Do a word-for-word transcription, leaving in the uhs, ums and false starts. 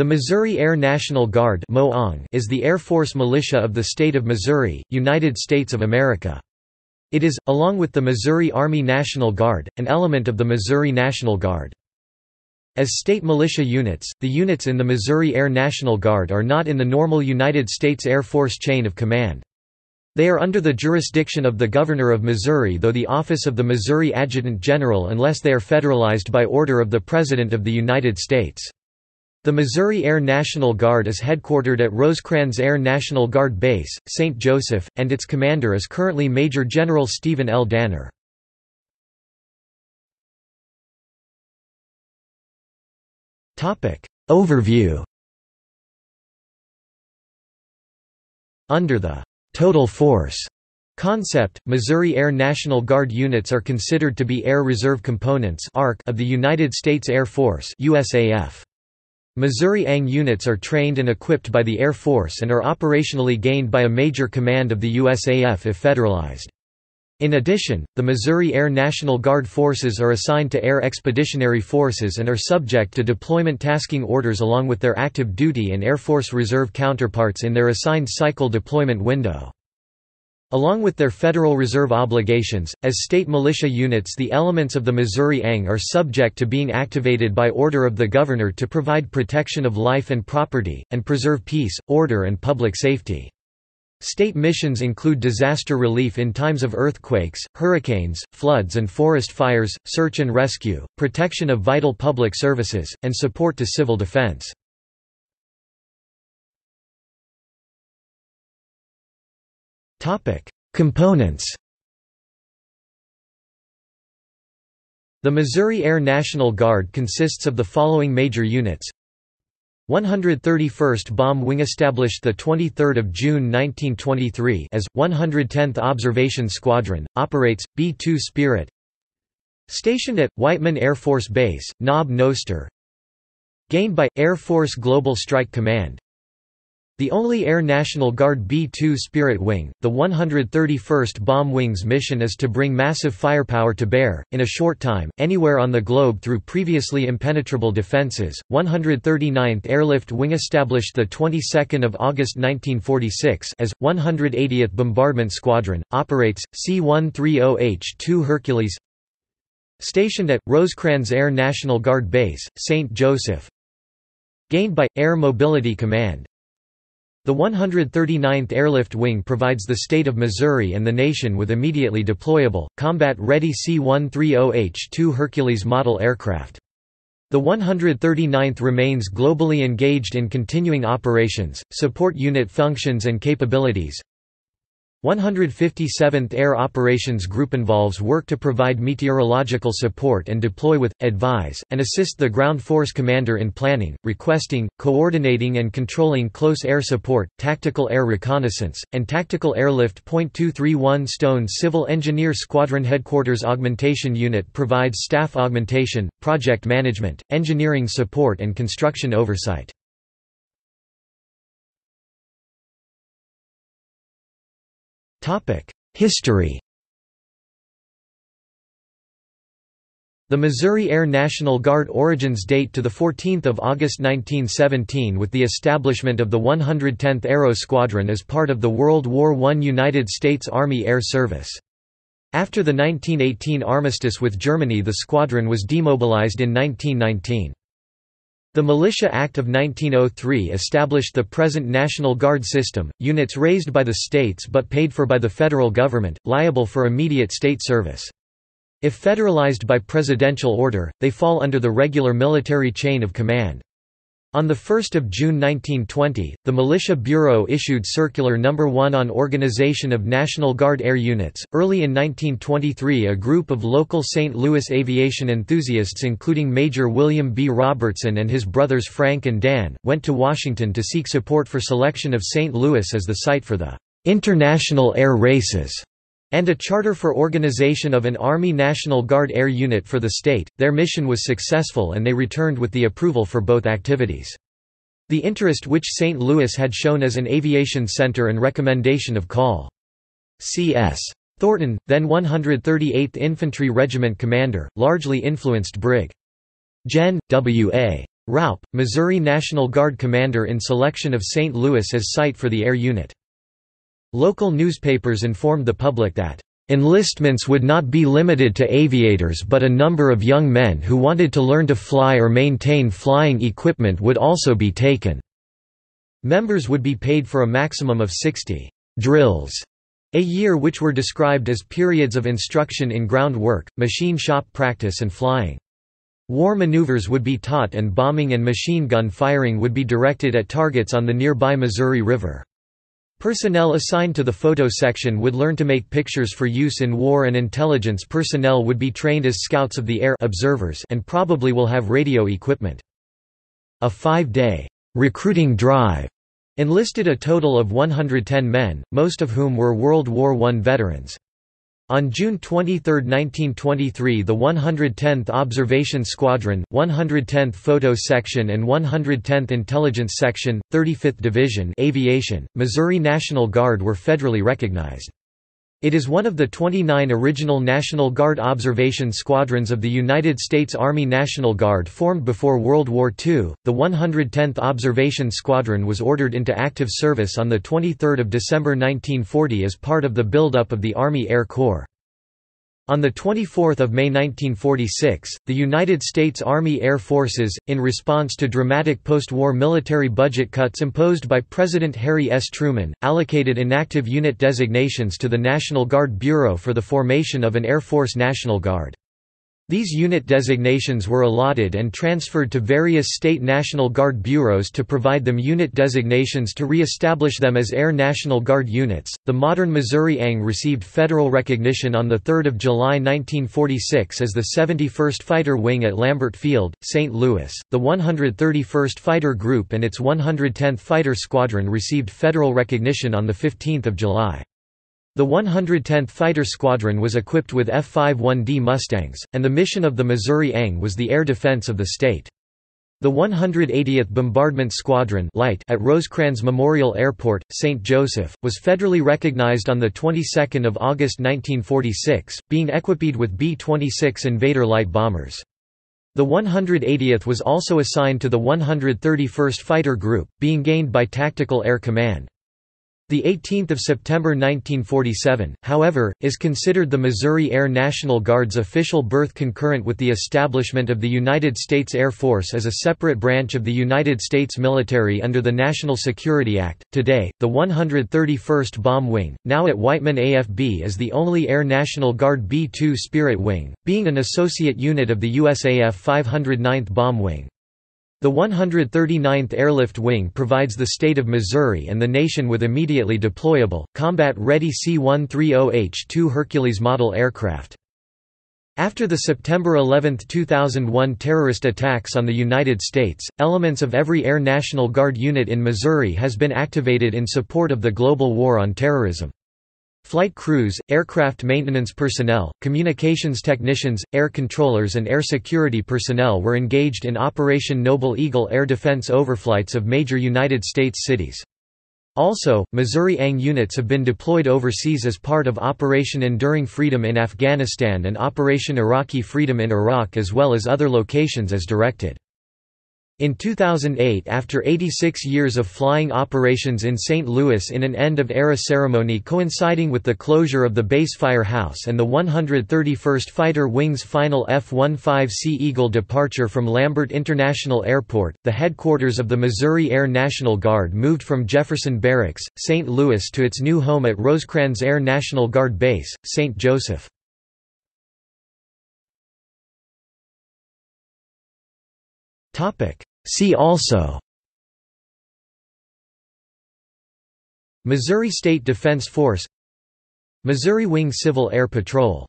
The Missouri Air National Guard is the Air Force militia of the state of Missouri, United States of America. It is, along with the Missouri Army National Guard, an element of the Missouri National Guard. As state militia units, the units in the Missouri Air National Guard are not in the normal United States Air Force chain of command. They are under the jurisdiction of the Governor of Missouri, though the office of the Missouri Adjutant General, unless they are federalized by order of the President of the United States. The Missouri Air National Guard is headquartered at Rosecrans Air National Guard Base, Saint Joseph, and its commander is currently Major General Stephen L. Danner. Overview. Under the «total force» concept, Missouri Air National Guard units are considered to be Air Reserve Components of the United States Air Force U S A F. Missouri A N G units are trained and equipped by the Air Force and are operationally gained by a major command of the U S A F if federalized. In addition, the Missouri Air National Guard forces are assigned to Air Expeditionary Forces and are subject to deployment tasking orders along with their active duty and Air Force Reserve counterparts in their assigned cycle deployment window. Along with their Federal Reserve obligations, as state militia units, the elements of the Missouri A N G are subject to being activated by order of the Governor to provide protection of life and property, and preserve peace, order and public safety. State missions include disaster relief in times of earthquakes, hurricanes, floods and forest fires, search and rescue, protection of vital public services, and support to civil defense. Components. The Missouri Air National Guard consists of the following major units. one hundred thirty-first Bomb Wing, established the twenty-third of June nineteen twenty-three as, one hundred tenth Observation Squadron, operates, B two Spirit. Stationed at, Whiteman Air Force Base, Knob Noster. Gained by, Air Force Global Strike Command. The only Air National Guard B two Spirit wing, the one hundred thirty-first Bomb Wing's mission is to bring massive firepower to bear, in a short time, anywhere on the globe through previously impenetrable defenses. one hundred thirty-ninth Airlift Wing, established the twenty-second of August nineteen forty-six as, one hundred eightieth Bombardment Squadron, operates, C one thirty H two Hercules. Stationed at, Rosecrans Air National Guard Base, Saint Joseph. Gained by, Air Mobility Command. The one hundred thirty-ninth Airlift Wing provides the state of Missouri and the nation with immediately deployable, combat-ready C one thirty H two Hercules model aircraft. The one hundred thirty-ninth remains globally engaged in continuing operations, support unit functions and capabilities. one hundred fifty-seventh Air Operations Group involves work to provide meteorological support and deploy with, advise, and assist the ground force commander in planning, requesting, coordinating and controlling close air support, tactical air reconnaissance, and tactical airlift. two thirty-one Stone Civil Engineer Squadron Headquarters Augmentation Unit provides staff augmentation, project management, engineering support and construction oversight. History. The Missouri Air National Guard origins date to the fourteenth of August nineteen seventeen with the establishment of the one hundred tenth Aero Squadron as part of the World War One United States Army Air Service. After the nineteen eighteen armistice with Germany, the squadron was demobilized in nineteen nineteen. The Militia Act of nineteen oh three established the present National Guard system, units raised by the states but paid for by the federal government, liable for immediate state service. If federalized by presidential order, they fall under the regular military chain of command. On the first of June nineteen twenty, the Militia Bureau issued Circular number one on Organization of National Guard Air Units. Early in nineteen twenty-three, a group of local Saint Louis aviation enthusiasts, including Major William B. Robertson and his brothers Frank and Dan, went to Washington to seek support for selection of Saint Louis as the site for the International Air Races, and a charter for organization of an Army National Guard Air Unit for the state. Their mission was successful and they returned with the approval for both activities. The interest which Saint Louis had shown as an aviation center and recommendation of Col. C S Thornton, then one hundred thirty-eighth Infantry Regiment commander, largely influenced Brig. Gen W A Raupe, Missouri National Guard commander in selection of Saint Louis as site for the air unit. Local newspapers informed the public that enlistments would not be limited to aviators, but a number of young men who wanted to learn to fly or maintain flying equipment would also be taken. Members would be paid for a maximum of sixty drills a year, which were described as periods of instruction in ground work, machine shop practice and flying. War maneuvers would be taught and bombing and machine gun firing would be directed at targets on the nearby Missouri River. Personnel assigned to the photo section would learn to make pictures for use in war, and intelligence personnel would be trained as scouts of the air observers and probably will have radio equipment. A five-day recruiting drive enlisted a total of one hundred ten men, most of whom were World War One veterans. On June twenty-third nineteen twenty-three, the one hundred tenth Observation Squadron, one hundred tenth Photo Section and one hundred tenth Intelligence Section, thirty-fifth Division Aviation, Missouri National Guard were federally recognized. It is one of the twenty-nine original National Guard observation squadrons of the United States Army National Guard formed before World War Two. The one hundred tenth Observation Squadron was ordered into active service on the twenty-third of December nineteen forty as part of the build-up of the Army Air Corps. On the twenty-fourth of May nineteen forty-six, the United States Army Air Forces, in response to dramatic post-war military budget cuts imposed by President Harry S. Truman, allocated inactive unit designations to the National Guard Bureau for the formation of an Air Force National Guard. These unit designations were allotted and transferred to various state National Guard bureaus to provide them unit designations to re-establish them as Air National Guard units. The modern Missouri A N G received federal recognition on the third of July nineteen forty-six as the seventy-first Fighter Wing at Lambert Field, Saint Louis. The one hundred thirty-first Fighter Group and its one hundred tenth Fighter Squadron received federal recognition on the fifteenth of July. The one hundred tenth Fighter Squadron was equipped with F fifty-one D Mustangs, and the mission of the Missouri A N G was the air defense of the state. The one hundred eightieth Bombardment Squadron Light at Rosecrans Memorial Airport, Saint Joseph, was federally recognized on the twenty-second of August nineteen forty-six, being equipped with B twenty-six Invader light bombers. The one hundred eightieth was also assigned to the one hundred thirty-first Fighter Group, being gained by Tactical Air Command. The eighteenth of September nineteen forty-seven, however, is considered the Missouri Air National Guard's official birth concurrent with the establishment of the United States Air Force as a separate branch of the United States military under the National Security Act. Today, the one hundred thirty-first Bomb Wing, now at Whiteman A F B, is the only Air National Guard B two Spirit Wing, being an associate unit of the U S A F five hundred ninth Bomb Wing. The one hundred thirty-ninth Airlift Wing provides the state of Missouri and the nation with immediately deployable, combat-ready C one thirty H two Hercules model aircraft. After the September eleventh two thousand one terrorist attacks on the United States, elements of every Air National Guard unit in Missouri has been activated in support of the global war on terrorism. Flight crews, aircraft maintenance personnel, communications technicians, air controllers and air security personnel were engaged in Operation Noble Eagle air defense overflights of major United States cities. Also, Missouri A N G units have been deployed overseas as part of Operation Enduring Freedom in Afghanistan and Operation Iraqi Freedom in Iraq, as well as other locations as directed. In two thousand eight, after eighty-six years of flying operations in Saint Louis in an end-of-era ceremony coinciding with the closure of the base firehouse and the one hundred thirty-first Fighter Wing's final F fifteen C Eagle departure from Lambert International Airport, the headquarters of the Missouri Air National Guard moved from Jefferson Barracks, Saint Louis to its new home at Rosecrans Air National Guard Base, Saint Joseph. See also: Missouri State Defense Force, Missouri Wing Civil Air Patrol.